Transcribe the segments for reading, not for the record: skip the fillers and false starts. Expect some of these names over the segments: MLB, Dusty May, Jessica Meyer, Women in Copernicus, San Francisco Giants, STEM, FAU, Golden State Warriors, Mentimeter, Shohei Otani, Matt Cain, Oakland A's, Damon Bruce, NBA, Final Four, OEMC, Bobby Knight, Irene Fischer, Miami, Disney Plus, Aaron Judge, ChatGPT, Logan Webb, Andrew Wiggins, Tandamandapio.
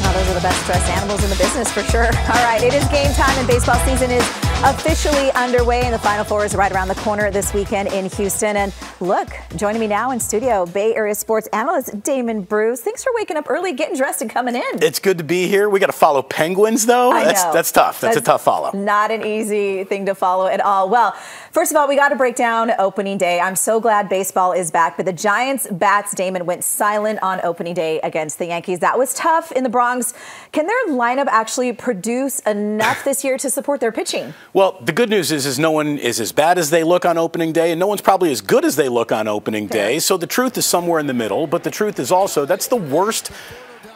Well, those are the best dressed animals in the business for sure. All right, it is game time and baseball season is officially underway, and the Final Four is right around the corner this weekend in Houston. And look, joining me now in studio, Bay Area sports analyst Damon Bruce. Thanks for waking up early, getting dressed, and coming in. It's good to be here. We got to follow Penguins, though. That's tough. That's a tough follow. Not an easy thing to follow at all. Well, first of all, we got to break down opening day. I'm so glad baseball is back, but the Giants' bats, Damon, went silent on opening day against the Yankees. That was tough in the Bronx. Can their lineup actually produce enough this year to support their pitching? Well, the good news is no one is as bad as they look on opening day, and no one's probably as good as they look on opening day. So the truth is somewhere in the middle, but the truth is also that's the worst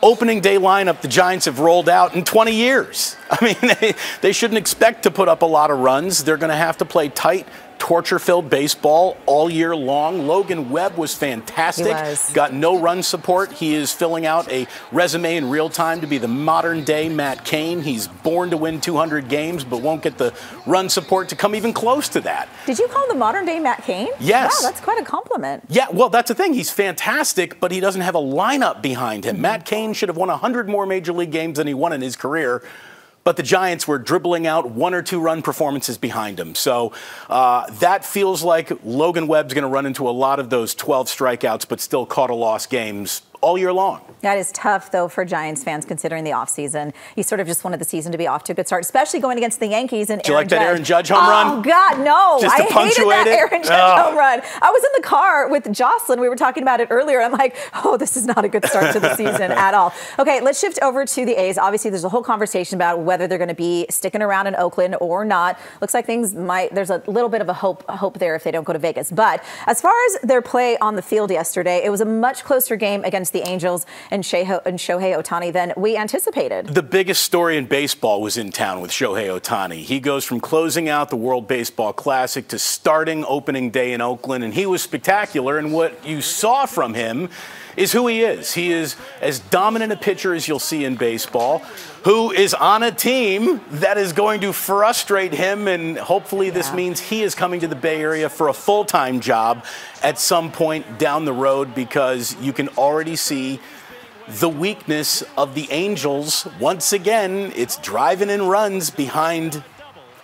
opening day lineup the Giants have rolled out in 20 years. I mean, they shouldn't expect to put up a lot of runs. They're going to have to play tight, torture-filled baseball all year long. Logan Webb was fantastic. He was. Got no run support. He is filling out a resume in real time to be the modern-day Matt Cain. He's born to win 200 games, but won't get the run support to come even close to that. Did you call him the modern-day Matt Cain? Yes. Wow, that's quite a compliment. Yeah, well, that's the thing. He's fantastic, but he doesn't have a lineup behind him. Mm-hmm. Matt Cain should have won 100 more Major League games than he won in his career. But the Giants were dribbling out 1 or 2 run performances behind him. So that feels like Logan Webb's going to run into a lot of those 12 strikeouts, but still caught a loss games all year long. That is tough, though, for Giants fans, considering the offseason. You sort of just wanted the season to be off to a good start, especially going against the Yankees. And did you like that Aaron Judge home run? Oh, God, no. Just to punctuate it? I hated that Aaron Judge home run. I was in the car with Jocelyn. We were talking about it earlier. I'm like, oh, this is not a good start to the season at all. Okay, let's shift over to the A's. Obviously, there's a whole conversation about whether they're going to be sticking around in Oakland or not. Looks like things might, there's a little bit of a hope there if they don't go to Vegas. But as far as their play on the field yesterday, it was a much closer game against the Angels and Shohei Otani than we anticipated. The biggest story in baseball was in town with Shohei Otani. He goes from closing out the World Baseball Classic to starting opening day in Oakland, and he was spectacular. And what you saw from him is who he is. He is as dominant a pitcher as you'll see in baseball, who is on a team that is going to frustrate him, and hopefully this means he is coming to the Bay Area for a full-time job at some point down the road, because you can already see the weakness of the Angels. Once again, it's driving in runs behind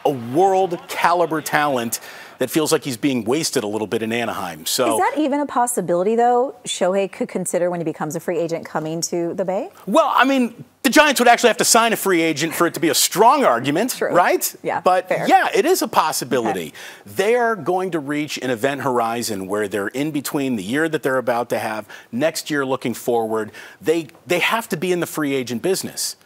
a world-caliber talent that feels like he's being wasted a little bit in Anaheim. So is that even a possibility, though, Shohei could consider when he becomes a free agent coming to the Bay? Well, I mean, the Giants would actually have to sign a free agent for it to be a strong argument, right? Yeah, but fair. Yeah, it is a possibility. Okay. They are going to reach an event horizon where they're in between the year that they're about to have, next year looking forward. They have to be in the free agent business.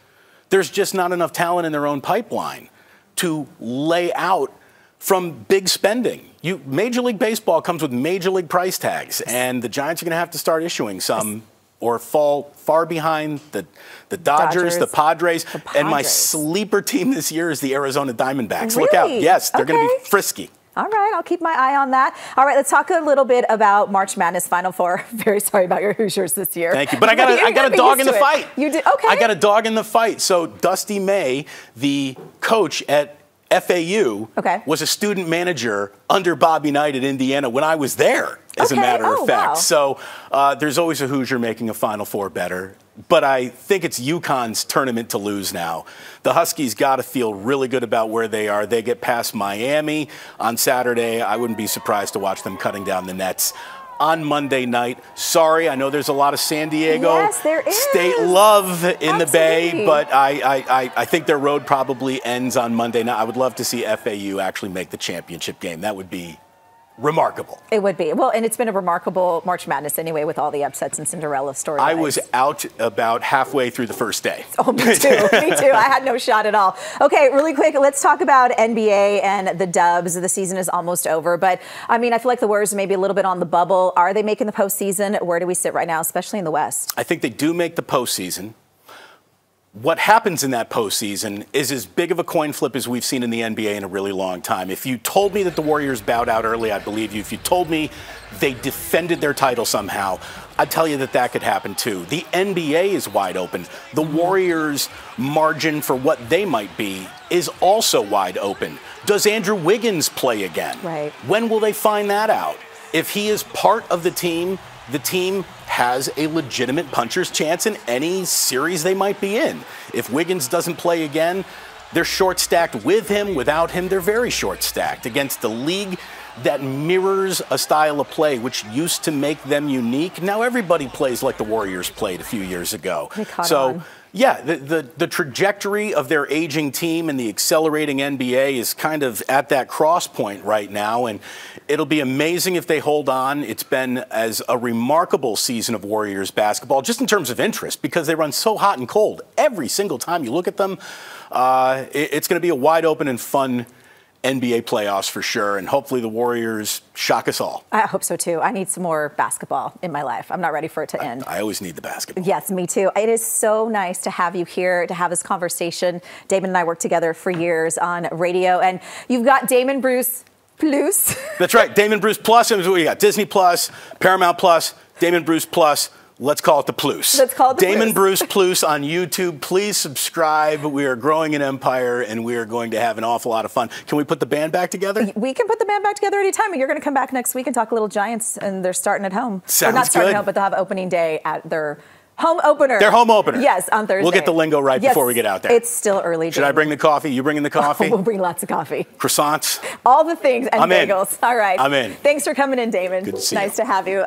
There's just not enough talent in their own pipeline to lay out from big spending. Major League Baseball comes with Major League price tags, and the Giants are going to have to start issuing some or fall far behind the Dodgers, the Padres, and my sleeper team this year is the Arizona Diamondbacks. Really? Look out. Yes, they're going to be frisky. All right, I'll keep my eye on that. All right, let's talk a little bit about March Madness Final Four. Very sorry about your Hoosiers this year. Thank you, but I got a dog in the fight. You did? Okay. I got a dog in the fight. So Dusty May, the coach at FAU, was a student manager under Bobby Knight at Indiana when I was there, as a matter of fact. Wow. So there's always a Hoosier making a Final Four better. But I think it's UConn's tournament to lose now. The Huskies got to feel really good about where they are. They get past Miami on Saturday. I wouldn't be surprised to watch them cutting down the nets on Monday night. Sorry, I know there's a lot of San Diego State love in the Bay, but I think their road probably ends on Monday night. I would love to see FAU actually make the championship game. That would be remarkable. It would be. Well, and it's been a remarkable March Madness anyway, with all the upsets and Cinderella storylines. I was out about halfway through the first day. Oh, me too. Me too. I had no shot at all. Okay, really quick, let's talk about NBA and the Dubs. The season is almost over, but I mean, I feel like the Warriors are maybe a little bit on the bubble. Are they making the postseason? Where do we sit right now, especially in the West? I think they do make the postseason. What happens in that postseason is as big of a coin flip as we've seen in the NBA in a really long time. If you told me that the Warriors bowed out early, I'd believe you. If you told me they defended their title somehow, I'd tell you that that could happen too. The NBA is wide open. The Warriors' margin for what they might be is also wide open. Does Andrew Wiggins play again? Right. When will they find that out? If he is part of the team the team has a legitimate puncher's chance in any series they might be in. If Wiggins doesn't play again, they're short-stacked with him. Without him, they're very short-stacked against the league that mirrors a style of play which used to make them unique. Now everybody plays like the Warriors played a few years ago. So, yeah, the trajectory of their aging team and the accelerating NBA is kind of at that cross point right now, and it'll be amazing if they hold on. It's been as a remarkable season of Warriors basketball, just in terms of interest, because they run so hot and cold every single time you look at them. It's going to be a wide open and fun NBA playoffs for sure, and hopefully the Warriors shock us all. I hope so, too. I need some more basketball in my life. I'm not ready for it to end. I always need the basketball. Yes, me too. It is so nice to have you here, to have this conversation. Damon and I worked together for years on radio, and you've got Damon Bruce Plus. That's right, Damon Bruce Plus. And we got Disney Plus, Paramount Plus, Damon Bruce Plus. Let's call it the Plus. Let's call it the Damon Bruce Plus on YouTube. Please subscribe. We are growing an empire, and we are going to have an awful lot of fun. Can we put the band back together? We can put the band back together anytime. You're going to come back next week and talk a little Giants, and they're starting at home. Sounds good. Not starting at home, but they'll have opening day at their home opener. Their home opener. Yes, on Thursday. We'll get the lingo right before we get out there. It's still early. Should I bring the coffee? You bringing the coffee? We'll bring lots of coffee. Croissants. All the things and bagels. All right. I'm in. Thanks for coming in, Damon. Good to see you. Nice to have you.